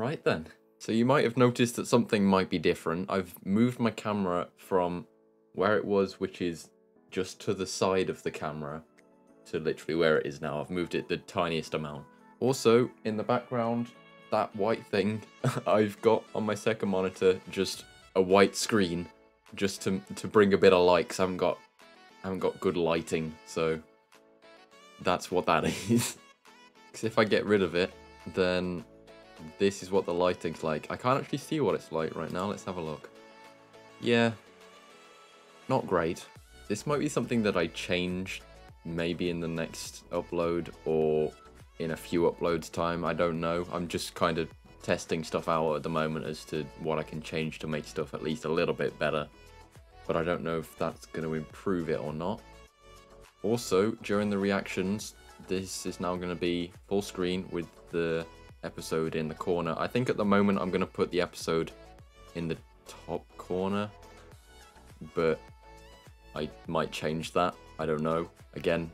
Right then. So you might have noticed that something might be different. I've moved my camera from where it was, which is just to the side of the camera, to literally where it is now. I've moved it the tiniest amount. Also, in the background, that white thing I've got on my second monitor, just a white screen, just to bring a bit of light, because I haven't got good lighting, so that's what that is. Because if I get rid of it, then this is what the lighting's like. I can't actually see what it's like right now. Let's have a look. Yeah, not great. This might be something that I change maybe in the next upload or in a few uploads time. I don't know. I'm just kind of testing stuff out at the moment as to what I can change to make stuff at least a little bit better. But I don't know if that's going to improve it or not. Also, during the reactions, this is now going to be full screen with the episode in the corner. I think at the moment I'm going to put the episode in the top corner, but I might change that. I don't know. Again,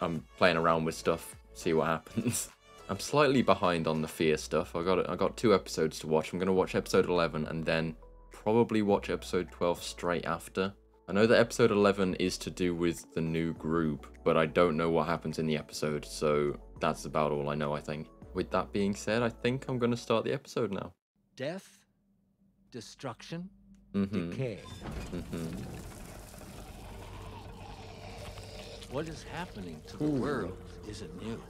I'm playing around with stuff, see what happens. I'm slightly behind on the fear stuff. I got 2 episodes to watch. I'm going to watch episode 11 and then probably watch episode 12 straight after. I know that episode 11 is to do with the new group, but I don't know what happens in the episode, so that's about all I know, I think. With that being said, I think I'm going to start the episode now. Death, destruction, decay. What is happening to the world isn't new.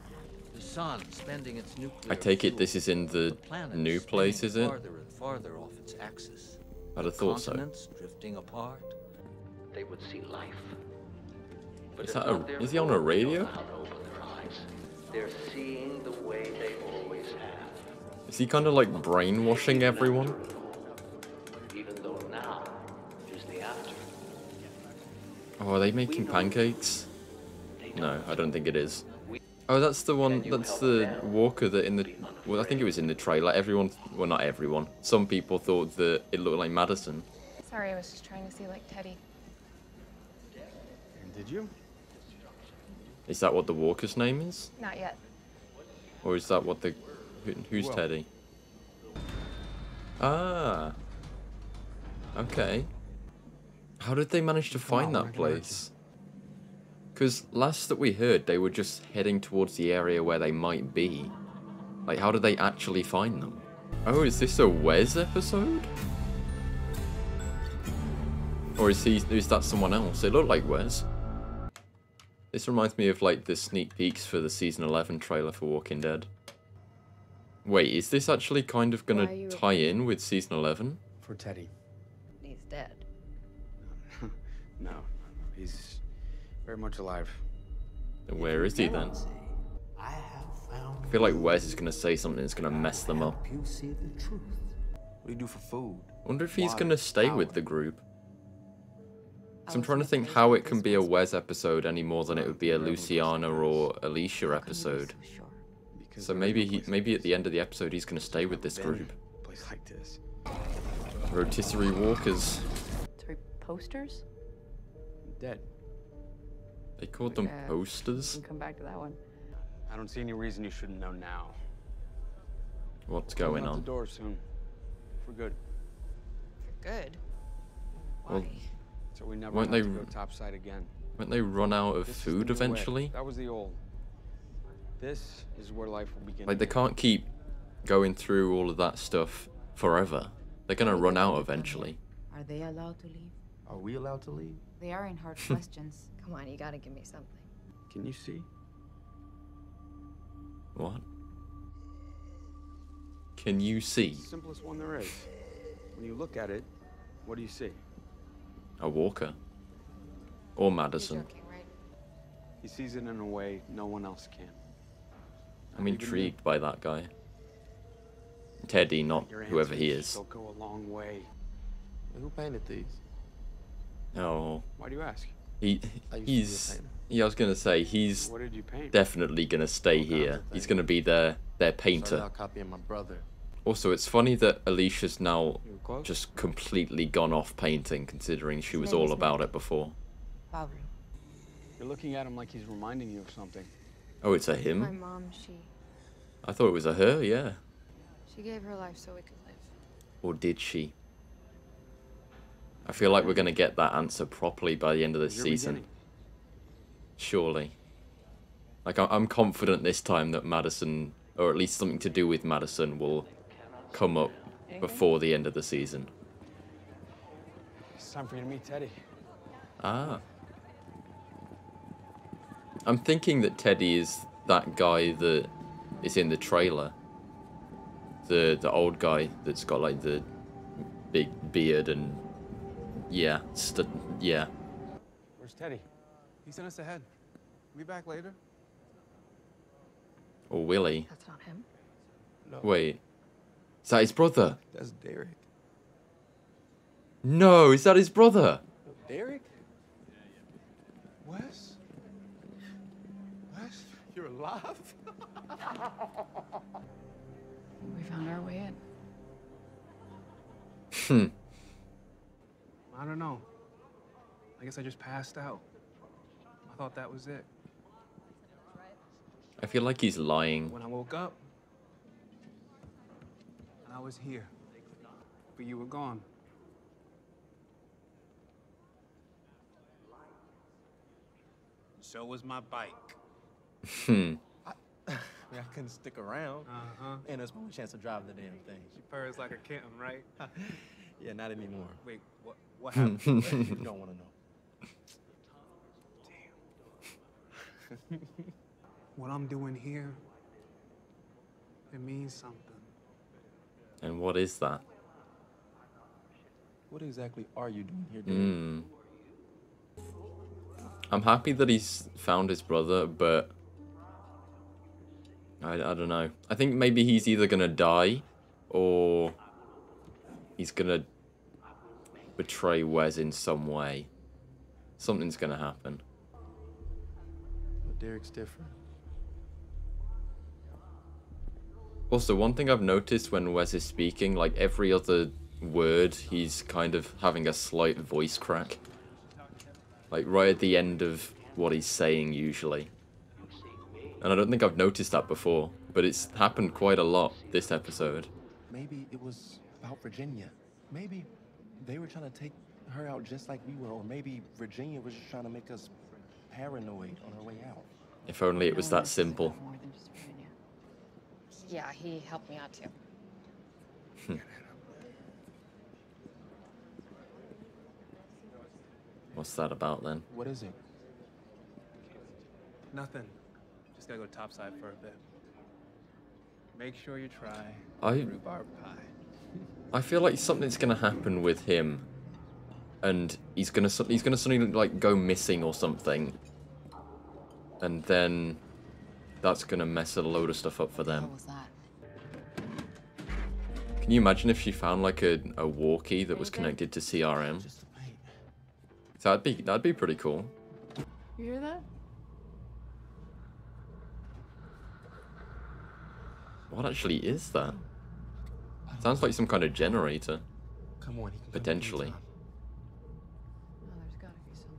The sun spending its nuclear. I take it this is in the new place, is it? Farther and farther off its axis. I'd have thought so. Continents drifting apart. They would see life. But is he on a radio? They're seeing the way they always have. Is he kind of like brainwashing everyone? Even though now is the after. Oh, are they making pancakes? No, I don't think it is. Oh, that's the one, that's the walker that in the... Well, I think it was in the trailer. Everyone, well, not everyone. Some people thought that it looked like Madison. Sorry, I was just trying to see like Teddy. Did you? Is that what the walker's name is? Not yet. Or is that what the... Who's Teddy? Ah. Okay. How did they manage to find that place? Because last that we heard, they were just heading towards the area where they might be. Like, how did they actually find them? Oh, is this a Wes episode? Or is that someone else? It looked like Wes. This reminds me of, like, the sneak peeks for the season 11 trailer for Walking Dead. Wait, is this actually kind of going to tie in with season 11? For Teddy. He's dead. No, he's very much alive. And where is he then? I feel like Wes is going to say something that's going to mess them up. You see the truth. What do you do for food? I wonder if he's going to stay with the group. So I'm trying to think how it can be a Wes episode any more than it would be a Luciana or Alicia episode. So maybe at the end of the episode he's going to stay with this group. Rotisserie walkers. Sorry, posters? Dead. They called them posters? We'll come back to that one. I don't see any reason you shouldn't know now. What's going on? Door soon. For good. For good? Why? Well, so we never won't they to go topside again. Won't they run out of food eventually? That was the old. This is where life will begin. Like they can't keep going through all of that stuff forever. They're gonna run out eventually. Are they allowed to leave? Are we allowed to leave? They are in hard questions. Come on, you gotta give me something. Can you see? What? Can you see? It's the simplest one there is. When you look at it, what do you see? A walker. Or Madison. You're joking, right? He sees it in a way no one else can. I'm intrigued by that guy. Teddy, not whoever he is. They'll go a long way. Who painted these? Oh. Why do you ask? He's... Yeah, I was going to say, he's definitely going to stay here. He's going to be their painter. Copying my brother. Also, it's funny that Alicia's now just completely gone off painting, considering she was all about it before. You're looking at him like he's reminding you of something. Oh, it's a him? My mom, I thought it was a her, yeah. She gave her life so we could live. Or did she? I feel like we're going to get that answer properly by the end of this season. Surely. Like, I'm confident this time that Madison, or at least something to do with Madison, will come up before the end of the season. It's time for you to meet Teddy. Ah. I'm thinking that Teddy is that guy that is in the trailer. The old guy that's got, like, the big beard and... Yeah, yeah. Where's Teddy? He sent us ahead. We'll be back later. Or will he? That's not him. No. Wait. Is that his brother? That's Derek. No, is that his brother? Derek? Wes? Wes? You're alive? We found our way in. Hmm. I don't know. I guess I just passed out. I thought that was it. I feel like he's lying. When I woke up, I was here, but you were gone. So was my bike. Hmm. I couldn't stick around. Uh-huh. And there's no chance to drive the damn thing. She purrs like a kitten, right? Yeah, not anymore. Wait, what happened? You don't want to know. Damn. What I'm doing here, it means something. And what is that? What exactly are you doing here, dude? I'm happy that he's found his brother, but... I don't know. I think maybe he's either going to die, or... he's gonna betray Wes in some way. Something's gonna happen. But Derek's different. Also, one thing I've noticed when Wes is speaking, like every other word, he's kind of having a slight voice crack. Like right at the end of what he's saying usually. And I don't think I've noticed that before, but it's happened quite a lot this episode. Maybe it was about Virginia. Maybe they were trying to take her out just like we were, or maybe Virginia was just trying to make us paranoid on her way out. If only it was that simple. Yeah, he helped me out too. What's that about then? What is it? Nothing. Just gotta go topside for a bit. Make sure you try rhubarb pie. I feel like something's gonna happen with him, and he's gonna suddenly like go missing or something, and then that's gonna mess a load of stuff up for them. What was that? Can you imagine if she found like a walkie that was connected to CRM? So that'd be pretty cool. You hear that? What actually is that? Sounds like some kind of generator. Come on, potentially. No, there's gotta be something.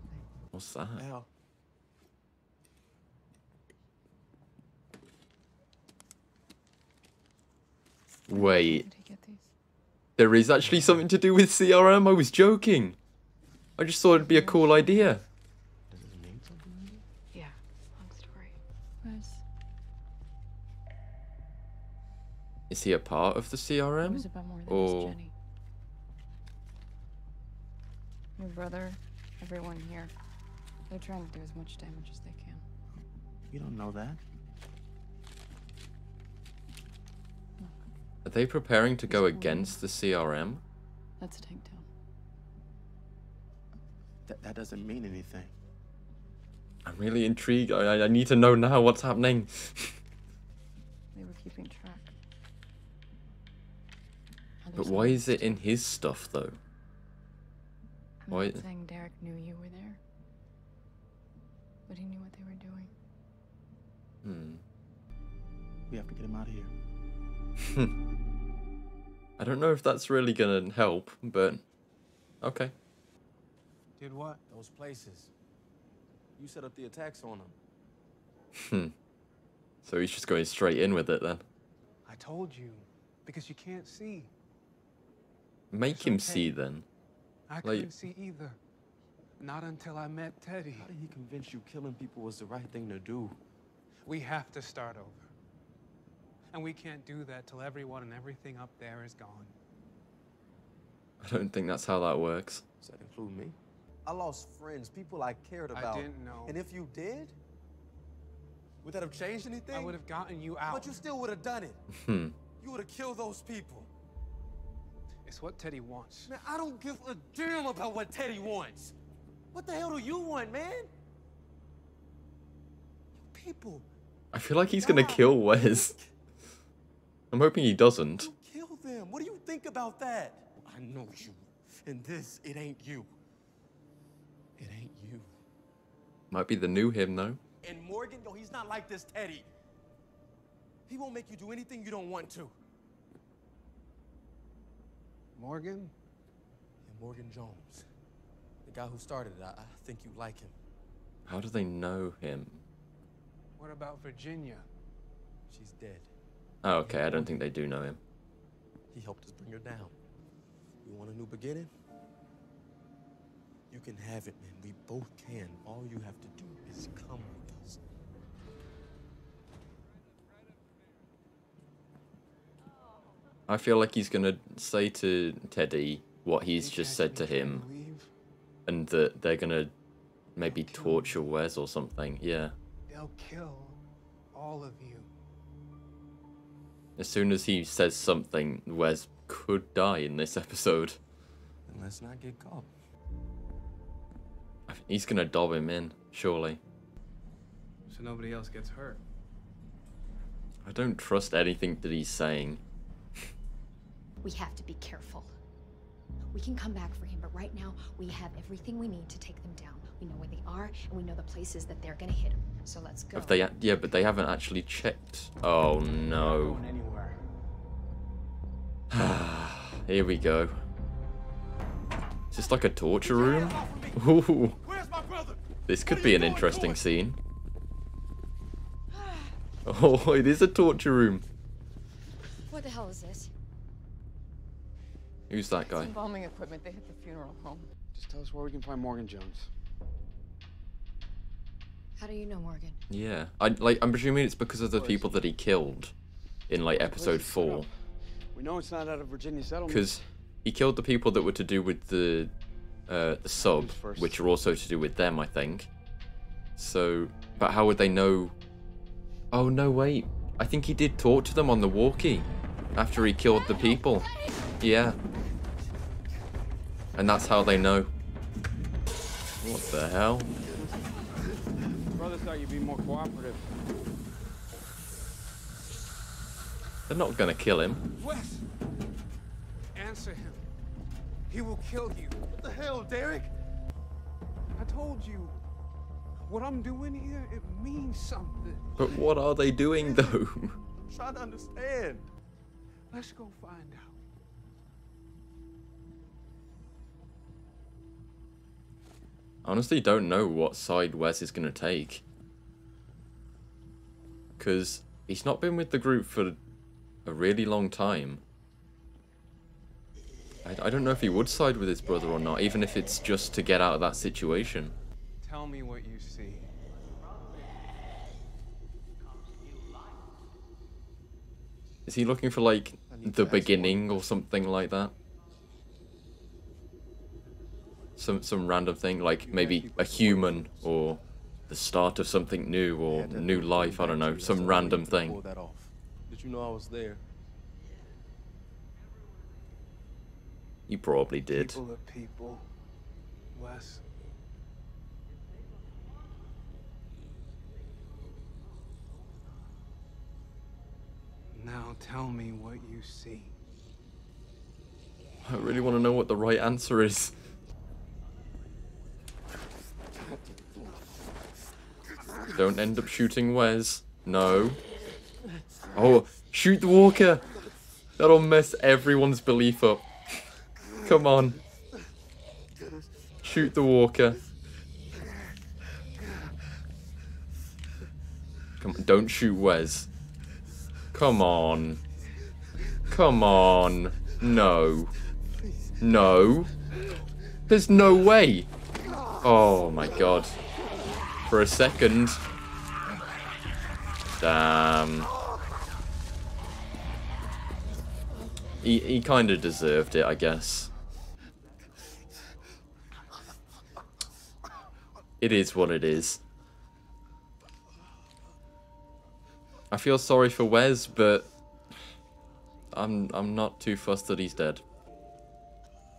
What's that? Al. Wait. There is actually something to do with CRM? I was joking. I just thought it'd be a cool idea. Does it mean something? Yeah, long story. Where's... Is he a part of the CRM? It was about more than just Jenny. Your brother, everyone here. They're trying to do as much damage as they can. You don't know that. No. Are they preparing to go against the CRM? That's a takedown. That doesn't mean anything. I'm really intrigued. I need to know now what's happening. They were keeping track. But why is it in his stuff, though? I'm not saying Derek knew you were there, but he knew what they were doing. We have to get him out of here. I don't know if that's really gonna help, but okay. Did what? Those places. You set up the attacks on them. So he's just going straight in with it then. I told you. because you can't see. Make him see then. I couldn't see either. Not until I met Teddy. How did he convince you killing people was the right thing to do? We have to start over. And we can't do that till everyone and everything up there is gone. I don't think that's how that works. Does that include me? I lost friends, people I cared about. I didn't know. And if you did, would that have changed anything? I would have gotten you out. But you still would have done it. You would have killed those people. It's what Teddy wants. Man, I don't give a damn about what Teddy wants. What the hell do you want, man? You people. I feel like he's gonna kill Wes. I'm hoping he doesn't. You kill them. What do you think about that? I know you. And this, it ain't you. It ain't you. Might be the new him, though. And Morgan, though, he's not like this Teddy. He won't make you do anything you don't want to. Morgan? And Morgan Jones. The guy who started it, I think you like him. How do they know him? What about Virginia? She's dead. Oh, okay, I don't think they do know him. He helped us bring her down. You want a new beginning? You can have it, man. We both can. All you have to do is come with us. I feel like he's gonna say to Teddy what he's just said to him. And that they're gonna maybe torture Wes or something. Yeah. They'll kill all of you. As soon as he says something, Wes could die in this episode. And let's not get caught. He's gonna dob him in, surely. So nobody else gets hurt. I don't trust anything that he's saying. We have to be careful. We can come back for him, but right now we have everything we need to take them down. We know where they are, and we know the places that they're gonna hit him. So let's go. If they, yeah, but they haven't actually checked. Oh no. Here we go. Is this like a torture room? Ooh. This could be an interesting scene. Oh, it is a torture room. What the hell is this? Who's that guy? It's embalming equipment. They hit the funeral home. Just tell us where we can find Morgan Jones. How do you know Morgan? Yeah, I'm presuming it's because of the people that he killed in like episode 4. We know it's not out of Virginia settlement. Because he killed the people that were to do with the sub, which are also to do with them, I think. So, but how would they know? Oh no, wait! I think he did talk to them on the walkie after he killed the people. Yeah, and that's how they know. What the hell? Brother thought you'd be more cooperative. They're not gonna kill him. Wes, answer him. He will kill you. What the hell, Derek? I told you, what I'm doing here, it means something. But what are they doing, though? Try to understand. Let's go find out. I honestly don't know what side Wes is going to take. Because he's not been with the group for a really long time. I don't know if he would side with his brother or not, even if it's just to get out of that situation. Tell me what you see. Is he looking for, like, the beginning or something like that? Some random thing, like maybe a human or the start of something new or new life, I don't know, some random thing. Did you know I was there? You probably did. People are people, Wes. Now tell me what you see. I really want to know what the right answer is. Don't end up shooting Wes. No. Oh, shoot the walker. That'll mess everyone's belief up. Come on. Shoot the walker. Come on, don't shoot Wes. Come on. Come on. No. No. There's no way. Oh my god. For a second. Damn. He kind of deserved it, I guess. It is what it is. I feel sorry for Wes, but I'm not too fussed that he's dead.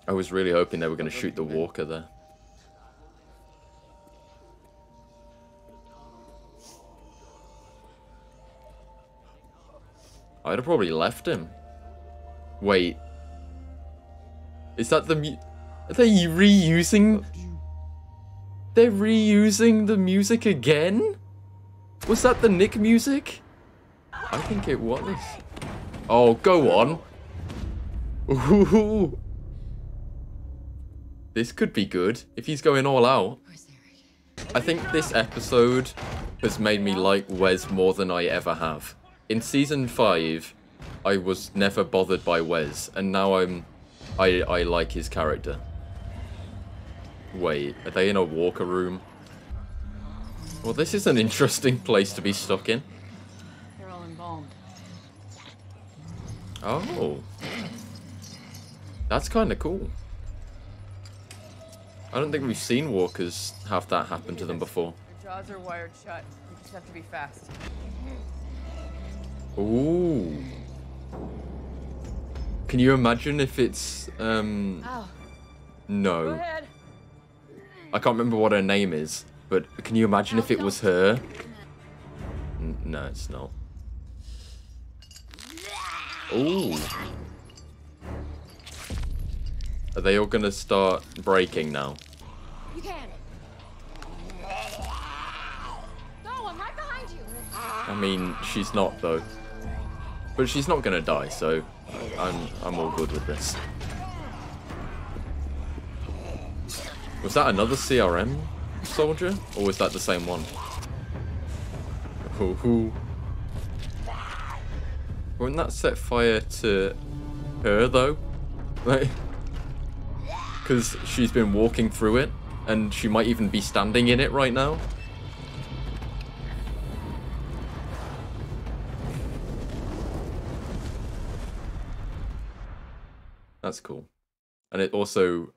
I was really hoping they were going to shoot the walker there. I'd have probably left him. Wait. Is that the mu- Are they reusing? They're reusing the music again? Was that the Nick music? I think it was. Oh, go on. Ooh. This could be good if he's going all out. I think this episode has made me like Wes more than I ever have. In season 5, I was never bothered by Wes, and now I like his character. Wait, are they in a walker room? Well, this is an interesting place to be stuck in. They're all embalmed. Oh. That's kind of cool. I don't think we've seen walkers have that happen to them before. Their jaws are wired shut. You just have to be fast. Ooh. Can you imagine if it's, No. Go ahead. I can't remember what her name is, but can you imagine if it was her? No, it's not. Ooh. Are they all gonna start breaking now? You can. No, I'm right behind you. I mean, she's not though. But she's not gonna die, so I'm all good with this. Was that another CRM soldier? Or was that the same one? Ooh. Wouldn't that set fire to her though? Like, because she's been walking through it and she might even be standing in it right now. That's cool. And it also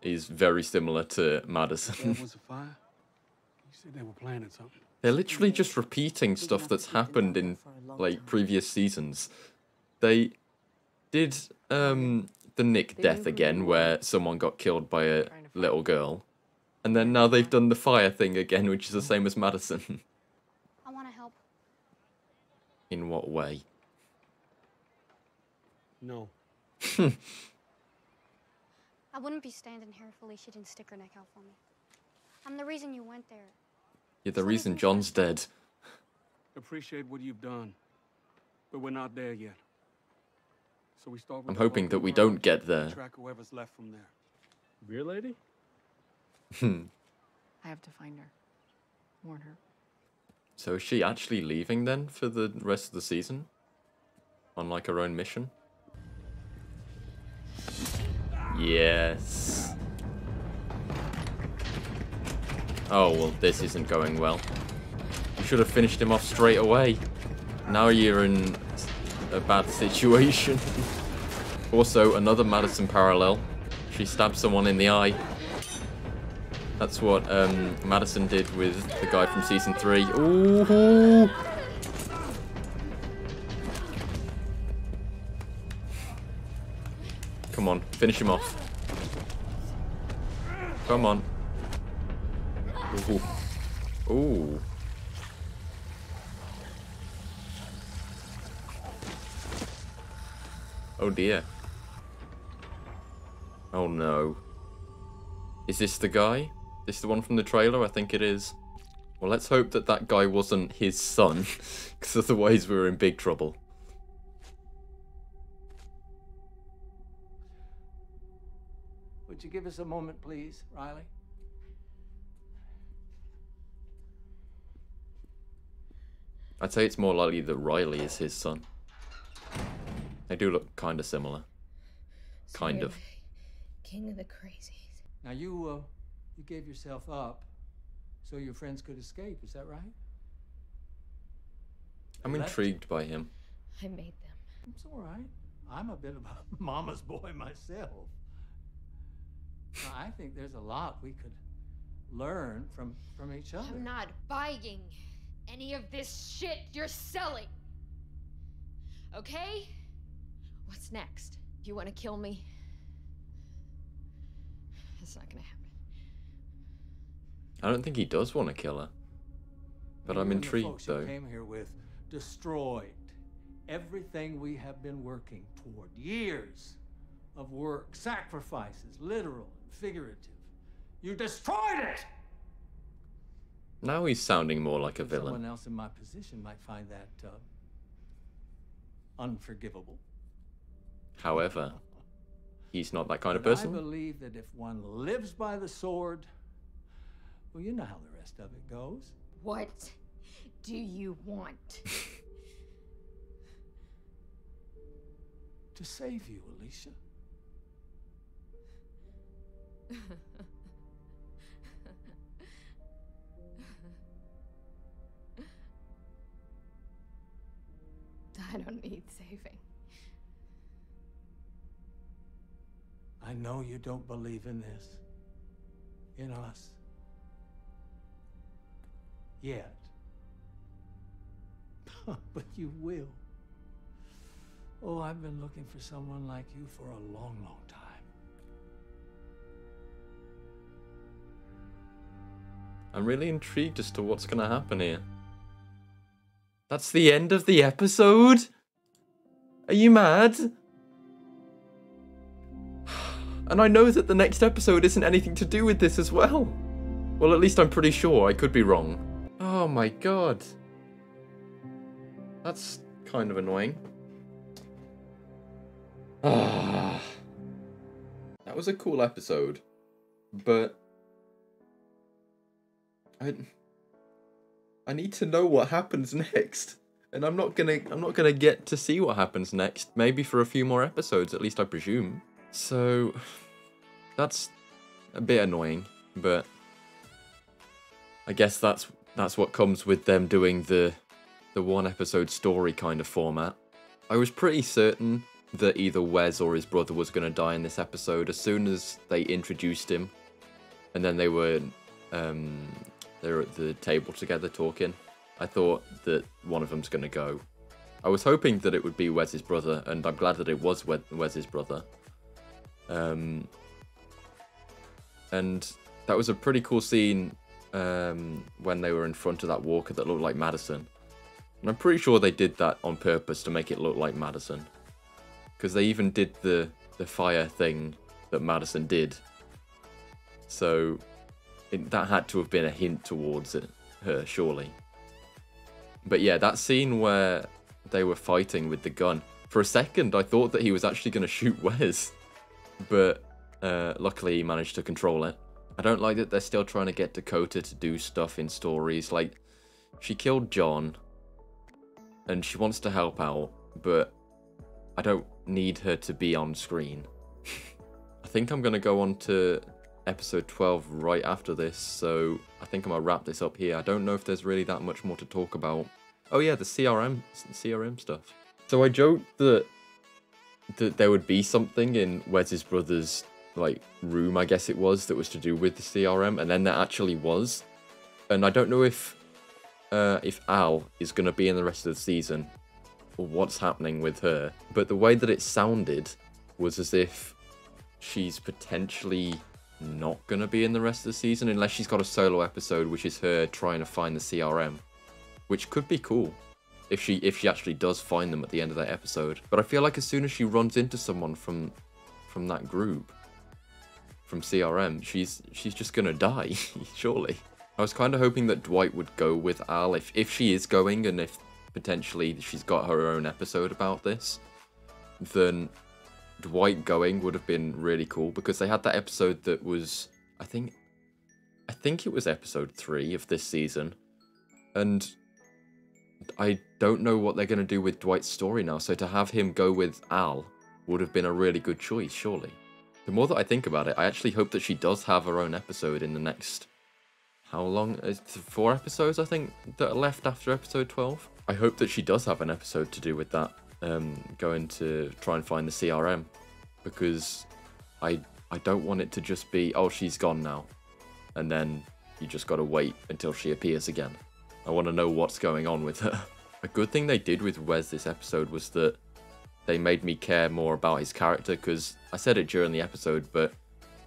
is very similar to Madison. They're literally just repeating stuff that's happened in like previous seasons. They did the Nick death again where someone got killed by a little girl. And then now they've done the fire thing again, which is the same as Madison. I want to help. In what way? No. I wouldn't be standing here if Alicia didn't stick her neck out for me. I'm the reason you went there. You're the reason John's dead. Appreciate what you've done, but we're not there yet. So we start. I'm hoping that we don't get there. Track whoever's left from there. Beer lady? I have to find her. Warn her. So is she actually leaving then for the rest of the season? On like her own mission? Yes. Oh, well, this isn't going well. You should have finished him off straight away. Now you're in a bad situation. Also, another Madison parallel. She stabbed someone in the eye. That's what Madison did with the guy from season 3. Ooh! Come on, finish him off. Come on. Ooh. Ooh. Oh dear. Oh no. Is this the guy? This the one from the trailer? I think it is. Well, let's hope that that guy wasn't his son, because otherwise we're in big trouble. Would you give us a moment, please, Riley? I'd say it's more likely that Riley is his son. They do look kind of similar. Kind of. King of the crazies. Now you gave yourself up so your friends could escape, is that right? I'm intrigued by him. I made them. It's all right. I'm a bit of a mama's boy myself. Well, I think there's a lot we could learn from each other. I'm not buying any of this shit you're selling. Okay? What's next? You want to kill me? That's not gonna happen. I don't think he does want to kill her. But I'm intrigued, though. You came here with destroyed everything we have been working toward. Years of work, sacrifices, literal and figurative. You destroyed it! Now he's sounding more like a villain. Someone else in my position might find that unforgivable. However, he's not that kind of person. I believe that if one lives by the sword, well, you know how the rest of it goes. What do you want? To save you, Alicia. I don't need saving. I know you don't believe in this. In us. Yet. But you will. Oh, I've been looking for someone like you for a long, long time. I'm really intrigued as to what's gonna happen here. That's the end of the episode? Are you mad? And I know that the next episode isn't anything to do with this as well. Well, at least I'm pretty sure. I could be wrong. Oh my god. That's kind of annoying. Ah, that was a cool episode, but I need to know what happens next, and I'm not gonna get to see what happens next. Maybe for a few more episodes, at least I presume. So that's a bit annoying, but I guess that's what comes with them doing the one episode story kind of format. I was pretty certain that either Wes or his brother was going to die in this episode as soon as they introduced him, and then they were at the table together talking. I thought that one of them's going to go. I was hoping that it would be Wes's brother, and I'm glad that it was Wes's brother. And that was a pretty cool scene when they were in front of that walker that looked like Madison, and I'm pretty sure they did that on purpose to make it look like Madison. Because they even did the fire thing that Madison did. So that had to have been a hint towards her, surely. But yeah, that scene where they were fighting with the gun. For a second, I thought that he was actually going to shoot Wes. But luckily, he managed to control it. I don't like that they're still trying to get Dakota to do stuff in stories. Like, she killed John. And she wants to help out. But I don't need her to be on screen. I think I'm going to go on to episode 12 right after this, so I think I'm going to wrap this up here. I don't know if there's really that much more to talk about. Oh yeah, the CRM stuff. So I joked that there would be something in Wes's brother's, like, room, I guess it was, that was to do with the CRM, and then there actually was. And I don't know if Al is going to be in the rest of the season, or what's happening with her, but the way that it sounded was as if she's potentially not gonna be in the rest of the season unless she's got a solo episode, which is her trying to find the CRM, which could be cool if she actually does find them at the end of that episode. But I feel like as soon as she runs into someone from that group, from CRM, she's just gonna die, surely. I was kind of hoping that Dwight would go with Al if she is going, and if potentially she's got her own episode about this, then Dwight going would have been really cool, because they had that episode that was, I think it was episode 3 of this season, and I don't know what they're going to do with Dwight's story now, so to have him go with Al would have been a really good choice, surely. The more that I think about it, I actually hope that she does have her own episode in the next... how long? It's 4 episodes, I think, that are left after episode 12. I hope that she does have an episode to do with that, going to try and find the CRM, because I don't want it to just be, oh, she's gone now, and then you just gotta wait until she appears again. I want to know what's going on with her. A good thing they did with Wes this episode was that they made me care more about his character, because I said it during the episode, but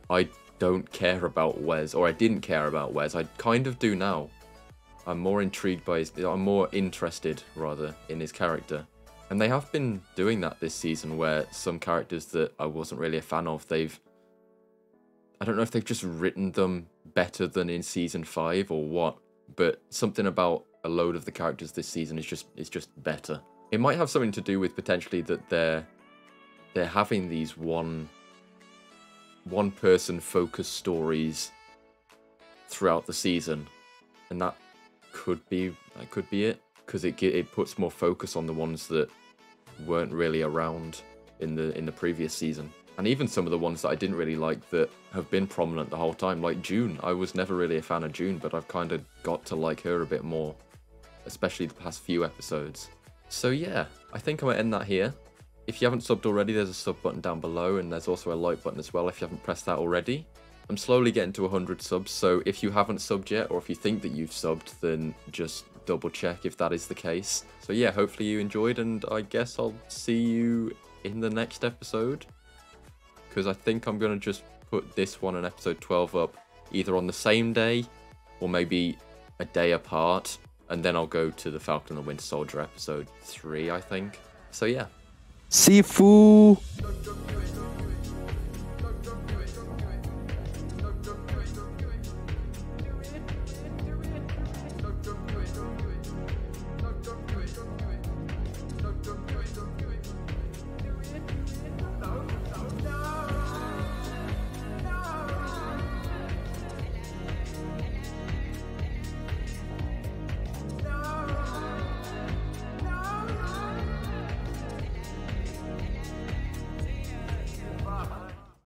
I don't care about Wes, or I didn't care about Wes. I kind of do now. I'm more intrigued by his, I'm more interested, rather, in his character. And they have been doing that this season, where some characters that I wasn't really a fan of, they've... I don't know if they've just written them better than in season 5 or what, but something about a load of the characters this season is just better. It might have something to do with potentially that they're having these one person focused stories throughout the season, and that could be it, because it puts more focus on the ones that weren't really around in the previous season, and even some of the ones that I didn't really like that have been prominent the whole time, like June. I was never really a fan of June, but I've kind of got to like her a bit more, especially the past few episodes. So yeah, I think I'm going to end that here. If you haven't subbed already, there's a sub button down below, and there's also a like button as well if you haven't pressed that already. I'm slowly getting to 100 subs, so if you haven't subbed yet, or if you think that you've subbed, then just double check if that is the case. So yeah, hopefully you enjoyed, and I guess I'll see you in the next episode, because I think I'm going to just put this one and episode 12 up either on the same day or maybe a day apart. And then I'll go to The Falcon and the Winter Soldier episode 3, I think. So yeah. See you, fool!